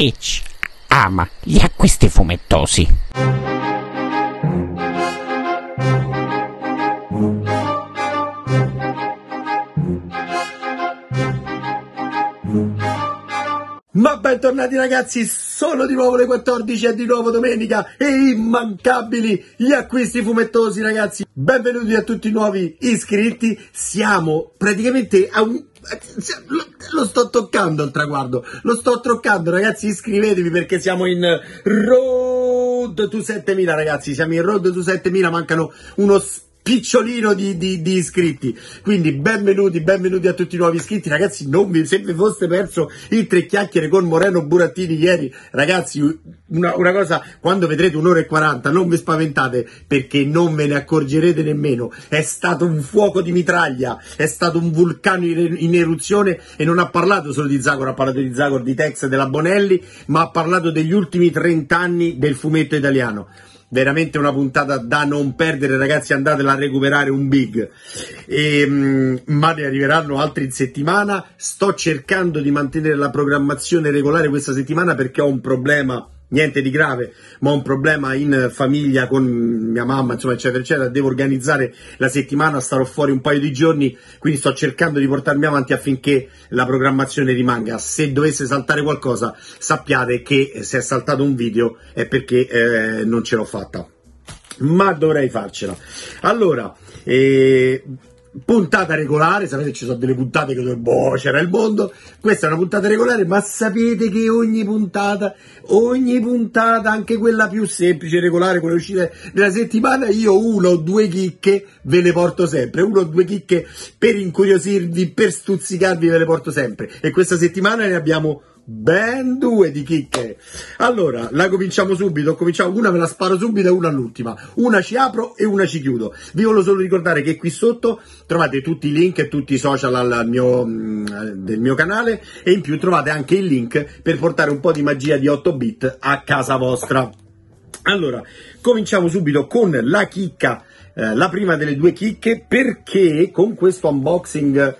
Peach ama gli acquisti fumettosi. Ma bentornati ragazzi, sono di nuovo le 14 e di nuovo domenica e immancabili gli acquisti fumettosi ragazzi. Benvenuti a tutti i nuovi iscritti, siamo praticamente a un... lo sto toccando il traguardo, lo sto toccando ragazzi, iscrivetevi perché siamo in Road to 7000 ragazzi, siamo in Road to 7000, mancano uno picciolino di iscritti, quindi benvenuti a tutti i nuovi iscritti ragazzi. Non vi, se vi foste perso il tre chiacchiere con Moreno Burattini ieri ragazzi, una cosa, quando vedrete un'ora e 40 non vi spaventate perché non ve ne accorgerete nemmeno, è stato un fuoco di mitraglia, è stato un vulcano in eruzione, e non ha parlato solo di Zagor, ha parlato di Zagor, di Tex, della Bonelli, ma ha parlato degli ultimi 30 anni del fumetto italiano. Veramente una puntata da non perdere ragazzi, andatela a recuperare, un big. Ma ne arriveranno altri in settimana. Sto cercando di mantenere la programmazione regolare questa settimana perché ho un problema, niente di grave, ma un problema in famiglia con mia mamma, insomma eccetera eccetera. Devo organizzare la settimana, starò fuori un paio di giorni, quindi sto cercando di portarmi avanti affinché la programmazione rimanga. Se dovesse saltare qualcosa sappiate che se è saltato un video è perché non ce l'ho fatta, ma dovrei farcela. Allora puntata regolare, sapete ci sono delle puntate che boh, c'era il mondo, questa è una puntata regolare, ma sapete che ogni puntata, anche quella più semplice, regolare, quella uscita della settimana, io una o due chicche ve le porto sempre, una o due chicche per incuriosirvi, per stuzzicarvi ve le porto sempre, e questa settimana ne abbiamo ben due di chicche. Allora la cominciamo subito, una me la sparo subito e una all'ultima, una ci apro e una ci chiudo. Vi voglio solo ricordare che qui sotto trovate tutti i link e tutti i social del mio canale, e in più trovate anche il link per portare un po' di magia di 8-bit a casa vostra. Allora cominciamo subito con la chicca, la prima delle due chicche, perché con questo unboxing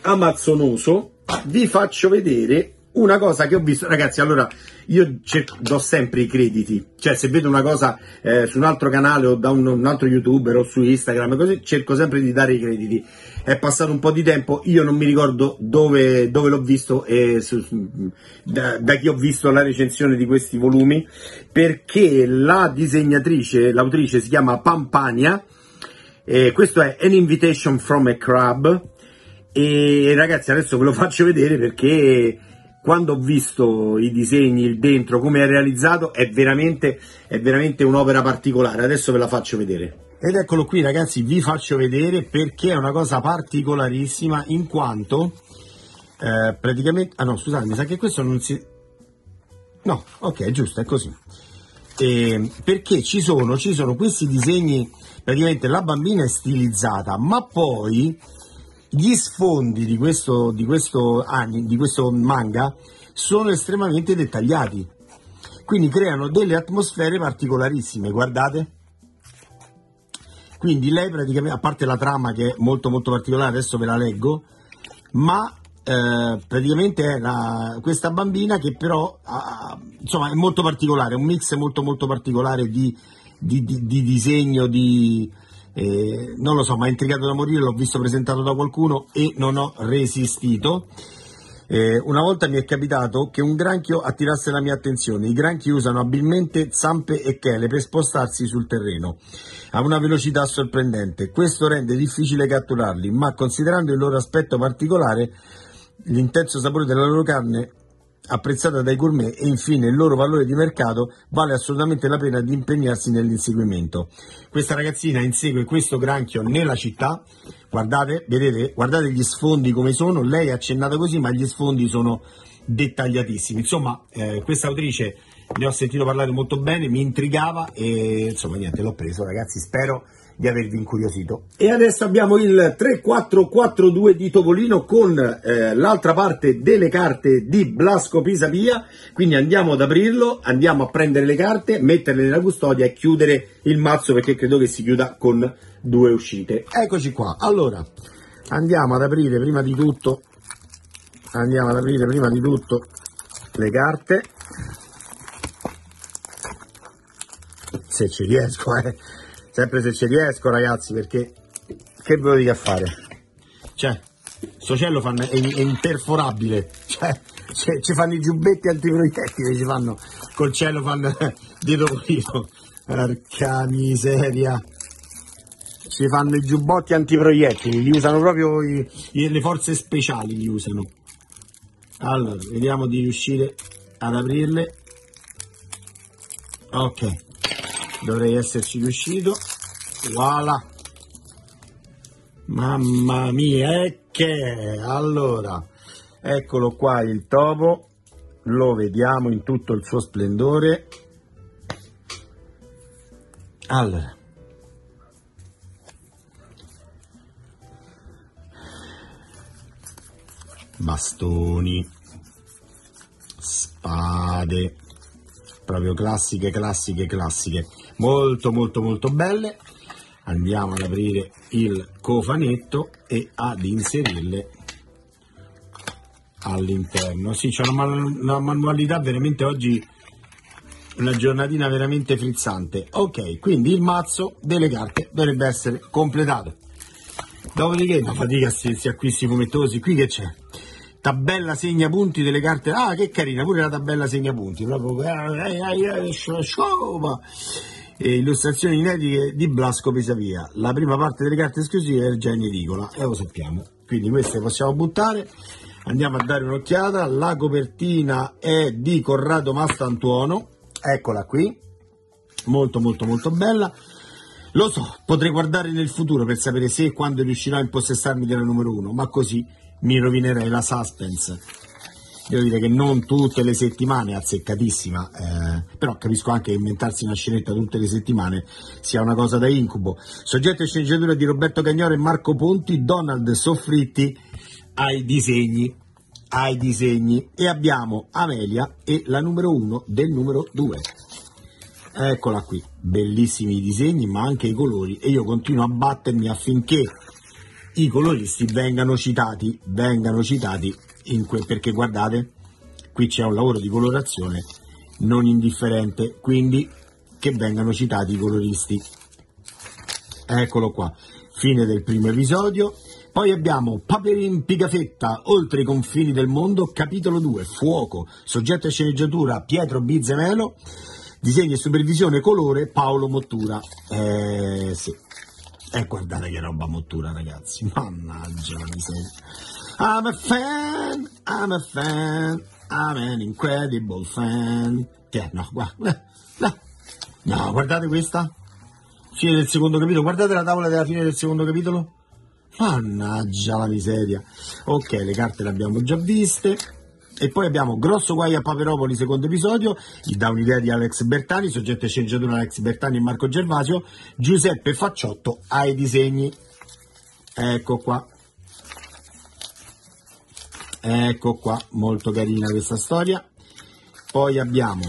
amazzonoso vi faccio vedere una cosa che ho visto, ragazzi. Allora io do sempre i crediti, cioè se vedo una cosa su un altro canale o da un altro youtuber o su Instagram così, cerco sempre di dare i crediti. È passato un po' di tempo, io non mi ricordo dove l'ho visto e da chi ho visto la recensione di questi volumi, perché la disegnatrice, l'autrice si chiama Pampania, questo è An Invitation from a Crab, e ragazzi adesso ve lo faccio vedere perché quando ho visto i disegni, il dentro, come è realizzato, è veramente un'opera particolare. Adesso ve la faccio vedere. Ed eccolo qui ragazzi, vi faccio vedere perché è una cosa particolarissima, in quanto praticamente... Ah no, scusate, mi sa che questo non si... No, ok, giusto, è così. Perché ci sono questi disegni, praticamente la bambina è stilizzata, ma poi... gli sfondi di questo manga sono estremamente dettagliati, quindi creano delle atmosfere particolarissime, guardate. Quindi lei praticamente, a parte la trama che è molto molto particolare, adesso ve la leggo, ma praticamente è questa bambina che però insomma è molto particolare, un mix molto molto particolare di disegno, di... non lo so, ma è intrigato da morire, l'ho visto presentato da qualcuno e non ho resistito. Una volta mi è capitato che un granchio attirasse la mia attenzione. I granchi usano abilmente zampe e chele per spostarsi sul terreno a una velocità sorprendente, questo rende difficile catturarli, ma considerando il loro aspetto particolare, l'intenso sapore della loro carne apprezzata dai gourmet e infine il loro valore di mercato, vale assolutamente la pena di impegnarsi nell'inseguimento. Questa ragazzina insegue questo granchio nella città, guardate, vedete, guardate gli sfondi come sono, lei è accennata così ma gli sfondi sono dettagliatissimi. Insomma questa autrice ne ho sentito parlare molto bene, mi intrigava e insomma niente, l'ho preso ragazzi, spero di avervi incuriosito. E adesso abbiamo il 3442 di Topolino con l'altra parte delle carte di Blasco Pisapia, quindi andiamo ad aprirlo, andiamo a prendere le carte, metterle nella custodia e chiudere il mazzo, perché credo che si chiuda con due uscite. Eccoci qua, allora andiamo ad aprire prima di tutto le carte, se ci riesco, sempre se ci riesco, ragazzi, perché che ve lo dico a fare, cioè sto cielo è imperforabile, cioè ci fanno i giubbetti antiproiettili, ci fanno col cielo di Topolino, porca miseria, ci fanno i giubbotti antiproiettili, li usano proprio le forze speciali, li usano. Allora, vediamo di riuscire ad aprirle. Ok, dovrei esserci riuscito. Voilà, mamma mia, e che allora eccolo qua il topo, lo vediamo in tutto il suo splendore. Allora, bastoni, spade, proprio classiche, classiche, classiche, molto molto molto belle. Andiamo ad aprire il cofanetto e ad inserirle all'interno. Sì, c'è una manualità veramente oggi, una giornatina veramente frizzante. Ok, quindi il mazzo delle carte dovrebbe essere completato. Dopodiché la fatica si acquisti fumettosi. Qui che c'è? Tabella segnapunti delle carte. Ah, che carina, pure la tabella segnapunti. Proprio... E illustrazioni inedite di Blasco Pisapia. La prima parte delle carte esclusive è il genio edicola, e lo sappiamo. Quindi queste possiamo buttare. Andiamo a dare un'occhiata. La copertina è di Corrado Mastantuono. Eccola qui. Molto molto molto bella. Lo so, potrei guardare nel futuro per sapere se e quando riuscirò a impossessarmi della numero 1, ma così mi rovinerei la suspense. Devo dire che non tutte le settimane, azzeccatissima, però capisco anche che inventarsi una scenetta tutte le settimane sia una cosa da incubo. Soggetto e sceneggiatura di Roberto Cagnore e Marco Ponti, Donald Soffritti ai disegni, e abbiamo Amelia e la numero 1 del numero 2. Eccola qui, bellissimi i disegni ma anche i colori, e io continuo a battermi affinché i coloristi vengano citati in quel, perché guardate, qui c'è un lavoro di colorazione non indifferente, quindi che vengano citati i coloristi. Eccolo qua, fine del primo episodio. Poi abbiamo Paperin Pigafetta, Oltre i confini del mondo, capitolo 2, Fuoco, soggetto e sceneggiatura Pietro Bizemelo, disegno e supervisione colore Paolo Mottura. Sì. Guardate che roba Mottura, ragazzi, mannaggia la miseria. I'm a fan, I'm an incredible fan. No, guardate questa, fine del secondo capitolo, guardate la tavola della fine del secondo capitolo, mannaggia la miseria. Ok, le carte le abbiamo già viste. E poi abbiamo Grosso guai a Paperopoli, secondo episodio, da un'idea di Alex Bertani, soggetto e sceneggiatura Alex Bertani e Marco Gervasio, Giuseppe Facciotto ai disegni. Ecco qua, ecco qua, molto carina questa storia. Poi abbiamo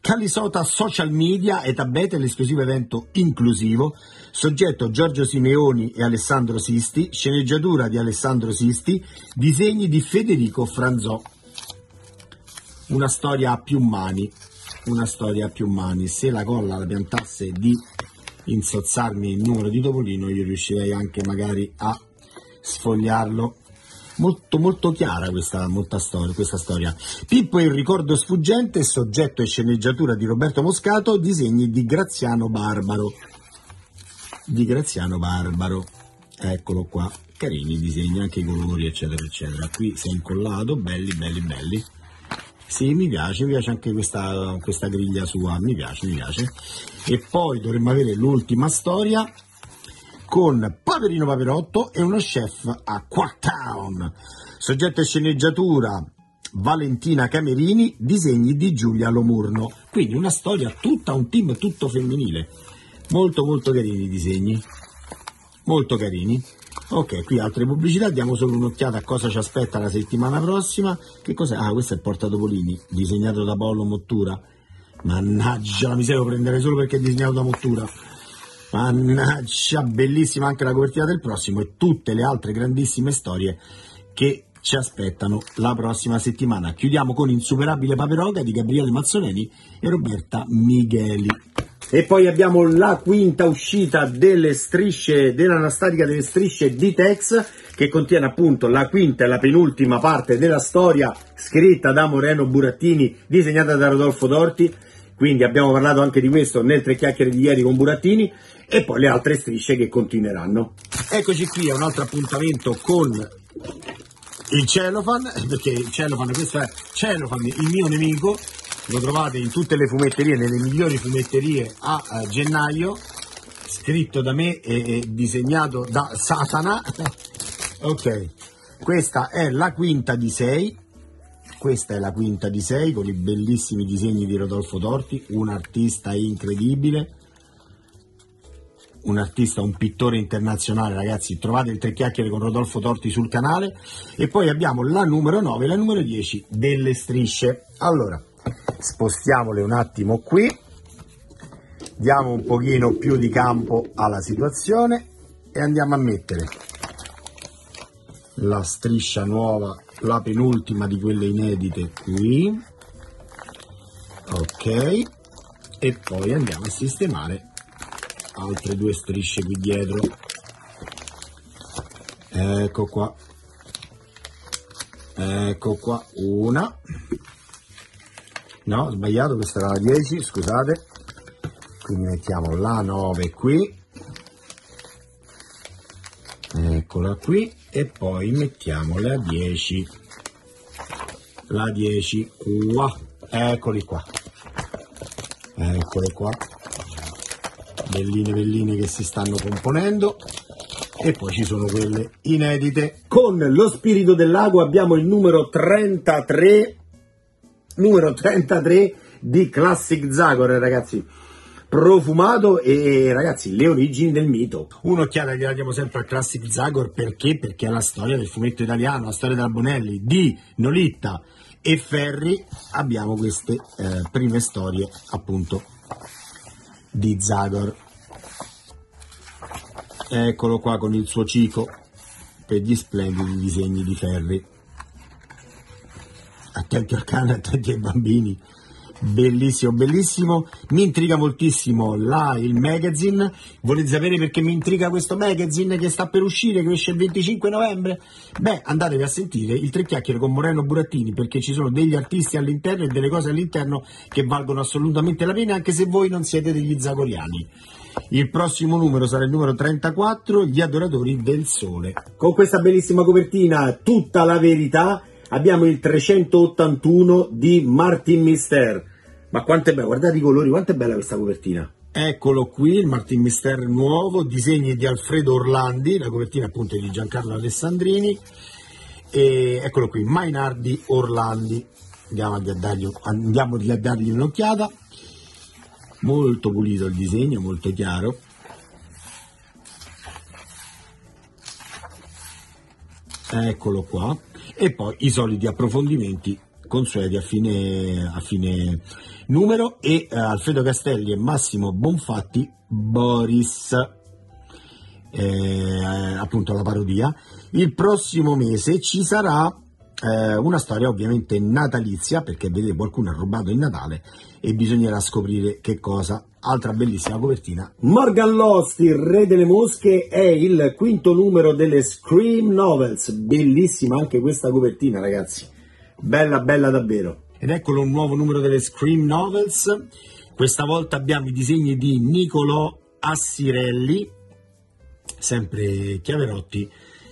Calisota social media e tabete, l'esclusivo evento inclusivo, soggetto Giorgio Simeoni e Alessandro Sisti, sceneggiatura di Alessandro Sisti, disegni di Federico Franzò. Una storia a più mani, una storia a più mani. Se la colla la piantasse di insozzarmi il numero di Topolino, io riuscirei anche magari a sfogliarlo. Molto molto chiara questa storia. Pippo e il ricordo sfuggente, soggetto e sceneggiatura di Roberto Moscato, disegni di Graziano Barbaro. Eccolo qua, carini i disegni, anche i colori eccetera eccetera. Qui si è incollato, belli. Sì, mi piace anche questa griglia sua, mi piace. E poi dovremmo avere l'ultima storia con Paperino Paperotto e uno chef a Quartown, soggetto e sceneggiatura Valentina Camerini, disegni di Giulia Lomurno. Quindi una storia tutta un team, tutto femminile. Molto molto carini i disegni, molto carini. Ok, qui altre pubblicità, diamo solo un'occhiata a cosa ci aspetta la settimana prossima. Che cos'è? Ah, questo è il portatopolini, disegnato da Paolo Mottura. Mannaggia la miseria, lo prenderei solo perché è disegnato da Mottura. Mannaggia, bellissima anche la copertina del prossimo, e tutte le altre grandissime storie che ci aspettano la prossima settimana. Chiudiamo con Insuperabile Paperoga di Gabriele Mazzoleni e Roberta Migheli. E poi abbiamo la quinta uscita delle strisce, della nostalgica delle strisce di Tex, che contiene appunto la quinta e la penultima parte della storia scritta da Moreno Burattini, disegnata da Rodolfo Torti. Quindi abbiamo parlato anche di questo nel Tre Chiacchiere di ieri con Burattini, e poi le altre strisce che continueranno. Eccoci qui a un altro appuntamento con il Cellophane, perché il Cellophane, questo è Cellophane, il mio nemico. Lo trovate in tutte le fumetterie, nelle migliori fumetterie a gennaio, scritto da me e disegnato da Satana. Ok, questa è la quinta di 6, questa è la quinta di 6 con i bellissimi disegni di Rodolfo Torti, un artista incredibile, un artista, un pittore internazionale. Ragazzi, trovate il Tre Chiacchiere con Rodolfo Torti sul canale. E poi abbiamo la numero 9 e la numero 10 delle strisce. Allora, spostiamole un attimo qui, diamo un pochino più di campo alla situazione e andiamo a mettere la striscia nuova, la penultima di quelle inedite qui, ok, e poi andiamo a sistemare altre due strisce qui dietro, ecco qua, una, no, ho sbagliato, questa era la 10, scusate, quindi mettiamo la 9 qui, eccola qui, e poi mettiamo la 10, la 10 qua, eccoli qua, eccole qua, belline belline che si stanno componendo. E poi ci sono quelle inedite. Con lo spirito dell'acqua abbiamo il numero 33, numero 33 di Classic Zagor, ragazzi, profumato, e ragazzi, le origini del mito. Un'occhiata che la diamo sempre a Classic Zagor, perché? Perché è la storia del fumetto italiano, la storia della Bonelli, di Nolitta e Ferri. Abbiamo queste prime storie appunto di Zagor. Eccolo qua con il suo cico per gli splendidi disegni di Ferri. Attenti al cane, attenti ai bambini, bellissimo, bellissimo. Mi intriga moltissimo il magazine. Volete sapere perché mi intriga questo magazine che sta per uscire, che esce il 25 novembre? Beh, andatevi a sentire il Tre Chiacchiere con Moreno Burattini, perché ci sono degli artisti all'interno e delle cose all'interno che valgono assolutamente la pena, anche se voi non siete degli zagoriani. Il prossimo numero sarà il numero 34, Gli Adoratori del Sole. Con questa bellissima copertina, tutta la verità. Abbiamo il 381 di Martin Mister. Ma quanto è bello, guardate i colori, quanto è bella questa copertina. Eccolo qui, il Martin Mister nuovo, disegni di Alfredo Orlandi, la copertina appunto di Giancarlo Alessandrini. E eccolo qui, Mainardi Orlandi. Andiamo a dargli un'occhiata. Molto pulito il disegno, molto chiaro. Eccolo qua. E poi i soliti approfondimenti consueti a fine numero. E Alfredo Castelli e Massimo Bonfatti, Boris, appunto la parodia. Il prossimo mese ci sarà una storia ovviamente natalizia, perché vedete qualcuno ha rubato il Natale e bisognerà scoprire che cosa. Altra bellissima copertina. Morgan Lost, il re delle mosche, è il quinto numero delle Scream Novels. Bellissima anche questa copertina, ragazzi, bella bella davvero. Ed eccolo un nuovo numero delle Scream Novels. Questa volta abbiamo i disegni di Niccolò Assirelli, sempre Chiaverotti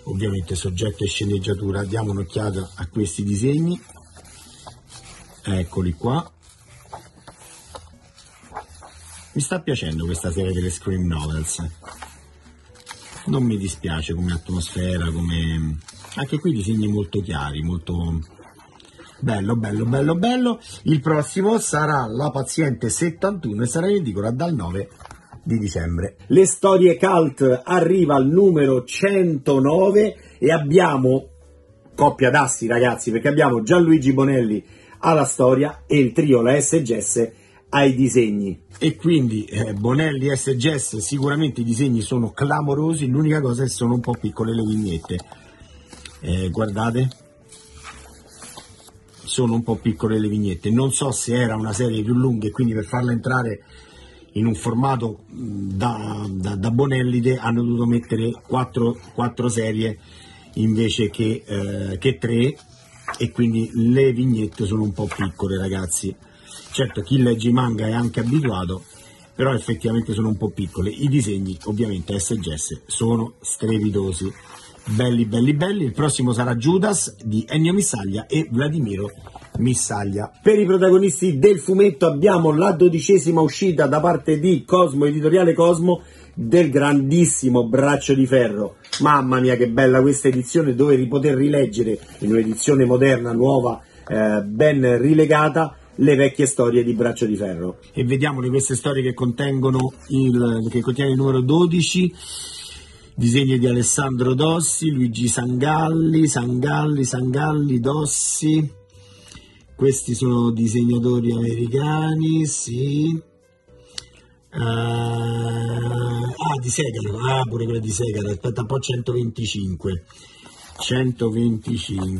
ovviamente, soggetto e sceneggiatura. Diamo un'occhiata a questi disegni, eccoli qua. Mi sta piacendo questa serie delle Scream Novels, non mi dispiace come atmosfera, come... anche qui disegni molto chiari, molto bello, bello, bello, bello. Il prossimo sarà La Paziente 71 e sarà in edicola dal 9 di dicembre. Le storie cult arriva al numero 109 e abbiamo coppia d'assi, ragazzi, perché abbiamo Gianluigi Bonelli alla storia e il trio La SGS ai disegni. E quindi Bonelli e SGS, sicuramente i disegni sono clamorosi, l'unica cosa è che sono un po' piccole le vignette, guardate, sono un po' piccole le vignette. Non so se era una serie più lunga e quindi per farla entrare in un formato da Bonellide hanno dovuto mettere 4 serie invece che 3, e quindi le vignette sono un po' piccole, ragazzi. Certo, chi legge i manga è anche abituato, però effettivamente sono un po' piccole. I disegni ovviamente SGS sono strepitosi, belli belli belli. Il prossimo sarà Judas di Ennio Missaglia e Vladimiro Missaglia. Per i protagonisti del fumetto abbiamo la 12ª uscita da parte di Cosmo, Editoriale Cosmo, del grandissimo Braccio di Ferro. Mamma mia che bella questa edizione, dove poter rileggere in un'edizione moderna, nuova, ben rilegata, le vecchie storie di Braccio di Ferro. E vediamo di queste storie che contiene il numero 12, disegni di Alessandro Dossi, Luigi Sangalli, Dossi. Questi sono disegnatori americani, sì. Di Segar, pure quella di Segar, aspetta un po', 125,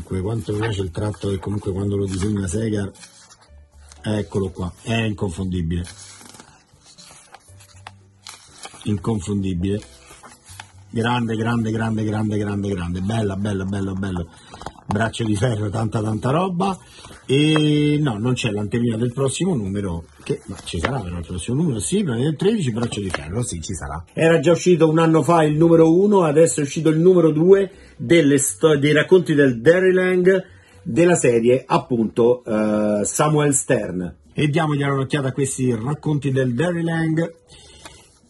quanto mi piace il tratto che comunque quando lo disegna Segar, eccolo qua, è inconfondibile, grande, bella, Braccio di Ferro, tanta roba. E no, non c'è l'antemina del prossimo numero, che ma ci sarà per il prossimo numero, sì, per il 13 Braccio di Ferro, sì, ci sarà. Era già uscito un anno fa il numero 1, adesso è uscito il numero 2 dei racconti del Dairyland della serie, appunto, Samuel Stern. E diamo un'occhiata a questi racconti del Dairyland,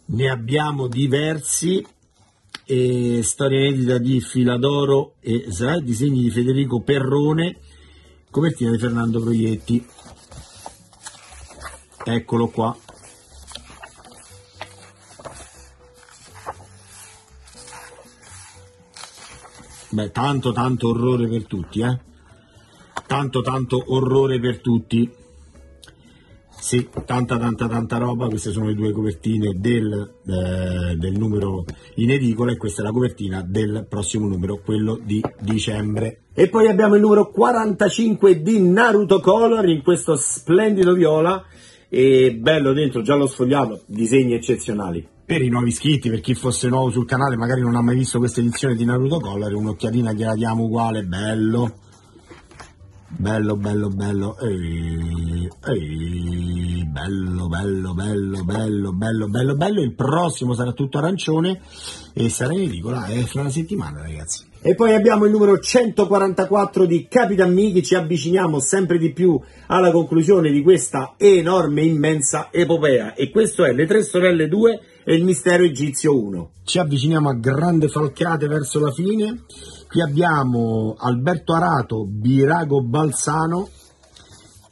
ne abbiamo diversi. E storia inedita di Filadoro e Srai, disegni di Federico Perrone, copertina di Fernando Proietti, eccolo qua. Beh, tanto orrore per tutti, tanto orrore per tutti, sì, tanta roba. Queste sono le due copertine del numero in edicola, e questa è la copertina del prossimo numero, quello di dicembre. E poi abbiamo il numero 45 di Naruto Color, in questo splendido viola, e bello dentro, già lo sfogliamo, disegni eccezionali. Per i nuovi iscritti, per chi fosse nuovo sul canale, magari non ha mai visto questa edizione di Naruto Color, un'occhiatina gliela diamo uguale, bello, bello. Il prossimo sarà tutto arancione e sarà in edicola fra una settimana, ragazzi. E poi abbiamo il numero 144 di Capitan Miki, ci avviciniamo sempre di più alla conclusione di questa enorme, immensa epopea, e questo è Le Tre Sorelle 2 e il Mistero Egizio 1. Ci avviciniamo a grande falcate verso la fine. Qui abbiamo Alberto Arato, Birago Balzano,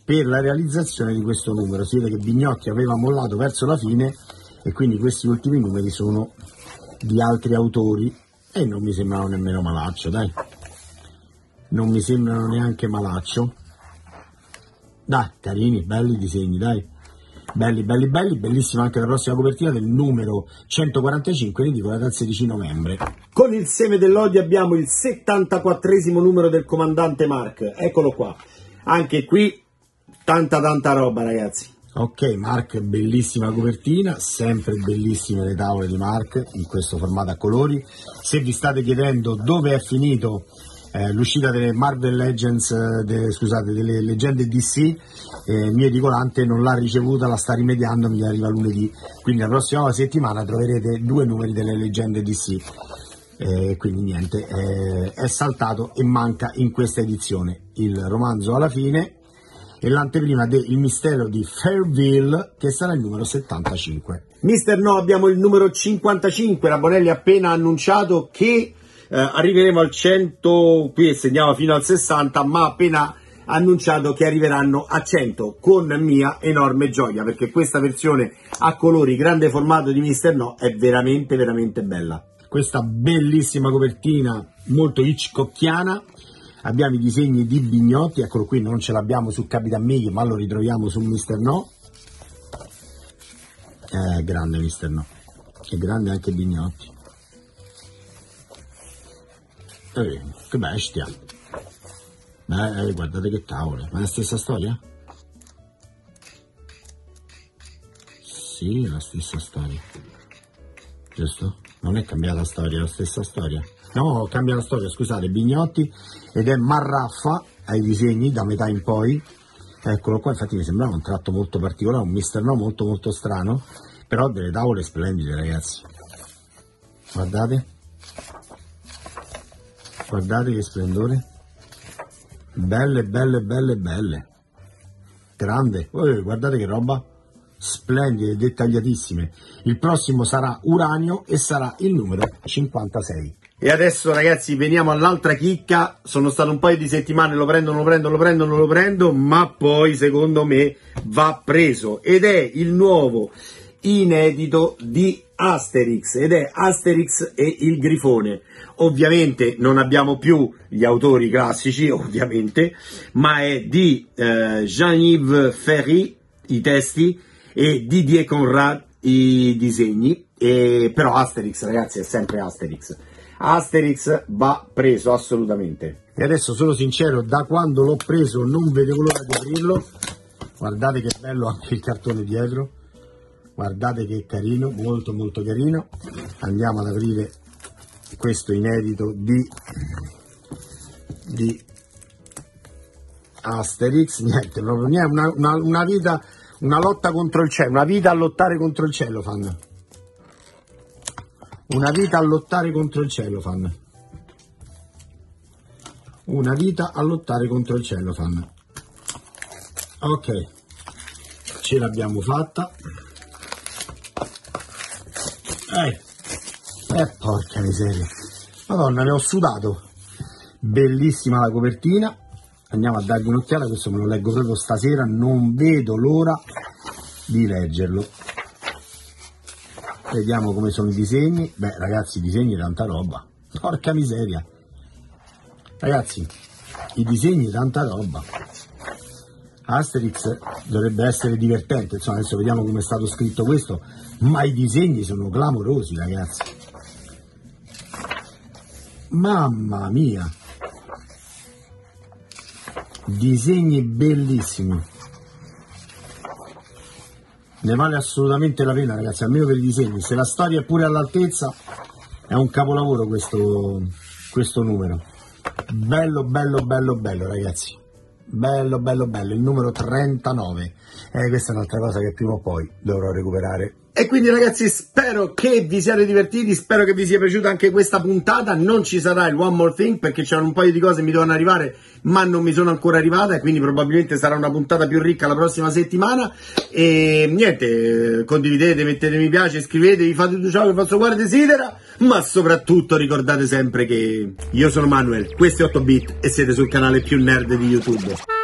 per la realizzazione di questo numero. Si vede che Bignotti aveva mollato verso la fine, e quindi questi ultimi numeri sono di altri autori, e non mi sembrano nemmeno malaccio, dai. Non mi sembrano neanche malaccio. Dai, carini, belli disegni, dai. Belli, bellissima anche la prossima copertina del numero 145, ridicola dal 16 novembre. Con il seme dell'odio abbiamo il 74° numero del Comandante Mark, eccolo qua. Anche qui tanta roba, ragazzi. Ok, Mark, bellissima copertina, sempre bellissime le tavole di Mark in questo formato a colori. Se vi state chiedendo dove è finito l'uscita delle Marvel Legends, scusate, delle leggende DC, il mio edicolante non l'ha ricevuta, la sta rimediando, mi arriva lunedì, quindi la prossima settimana troverete 2 numeri delle leggende DC, quindi niente, è saltato e manca in questa edizione il romanzo alla fine e l'anteprima del mistero di Fairville, che sarà il numero 75. Mister No, abbiamo il numero 55, la Bonelli ha appena annunciato che arriveremo al 100, qui segniamo fino al 60, ma appena annunciato che arriveranno a 100, con mia enorme gioia, perché questa versione a colori, grande formato di Mister No, è veramente bella. Questa bellissima copertina molto hitchcockiana, abbiamo i disegni di Bignotti, eccolo qui, non ce l'abbiamo su Capitan Miki, ma lo ritroviamo su Mister No. Grande Mister No, è grande anche Bignotti. Che bestia, guardate che tavole, ma è la stessa storia? Sì, è la stessa storia. Giusto? Non è cambiata la storia, è la stessa storia. No, cambia la storia, scusate, Bignotti, ed è Marraffa ai disegni da metà in poi. Eccolo qua, infatti mi sembrava un tratto molto particolare, un Mister No molto molto strano, però delle tavole splendide, ragazzi. Guardate. Guardate che splendore. Belle, belle, belle, belle. Grande. Guardate che roba. Splendide, dettagliatissime. Il prossimo sarà Uranio e sarà il numero 56. E adesso, ragazzi, veniamo all'altra chicca. Sono stato un paio di settimane, lo prendo, ma poi secondo me va preso, ed è il nuovo inedito di Asterix, ed è Asterix e il Grifone. Ovviamente non abbiamo più gli autori classici, ovviamente, ma è di Jean-Yves Ferry i testi e Didier Conrad i disegni, e però Asterix, ragazzi, è sempre Asterix. Asterix va preso assolutamente. E adesso sono sincero, da quando l'ho preso non vedevo l'ora di aprirlo. Guardate che bello anche il cartone dietro, guardate che carino, molto molto carino. Andiamo ad aprire questo inedito di Asterix. Niente, proprio niente, una vita, una lotta contro il cielo, una vita a lottare contro il cielo fanno. Una vita a lottare contro il cellophane. Una vita a lottare contro il cellophane. Ok, ce l'abbiamo fatta. Porca miseria. Madonna, ne ho sudato. Bellissima la copertina. Andiamo a dargli un'occhiata, questo me lo leggo proprio stasera, non vedo l'ora di leggerlo. Vediamo come sono i disegni. Beh, ragazzi, i disegni, tanta roba. Porca miseria. Ragazzi, i disegni, tanta roba. Asterix dovrebbe essere divertente. Insomma, adesso vediamo come è stato scritto questo. Ma i disegni sono clamorosi, ragazzi. Mamma mia. Disegni bellissimi. Ne vale assolutamente la pena, ragazzi, almeno per i disegni. Se la storia è pure all'altezza, è un capolavoro questo numero. Bello, bello, bello, bello, ragazzi. Bello, bello, bello. Il numero 39. Questa è un'altra cosa che prima o poi dovrò recuperare. E quindi, ragazzi, spero che vi siate divertiti, spero che vi sia piaciuta anche questa puntata. Non ci sarà il One More Thing perché c'erano un paio di cose che mi dovevano arrivare ma non mi sono ancora arrivata, e quindi probabilmente sarà una puntata più ricca la prossima settimana. E niente, condividete, mettete mi piace, iscrivetevi, fate tutto ciò che il vostro cuore desidera, ma soprattutto ricordate sempre che io sono Manuel, questo è 8-bit e siete sul canale più nerd di YouTube.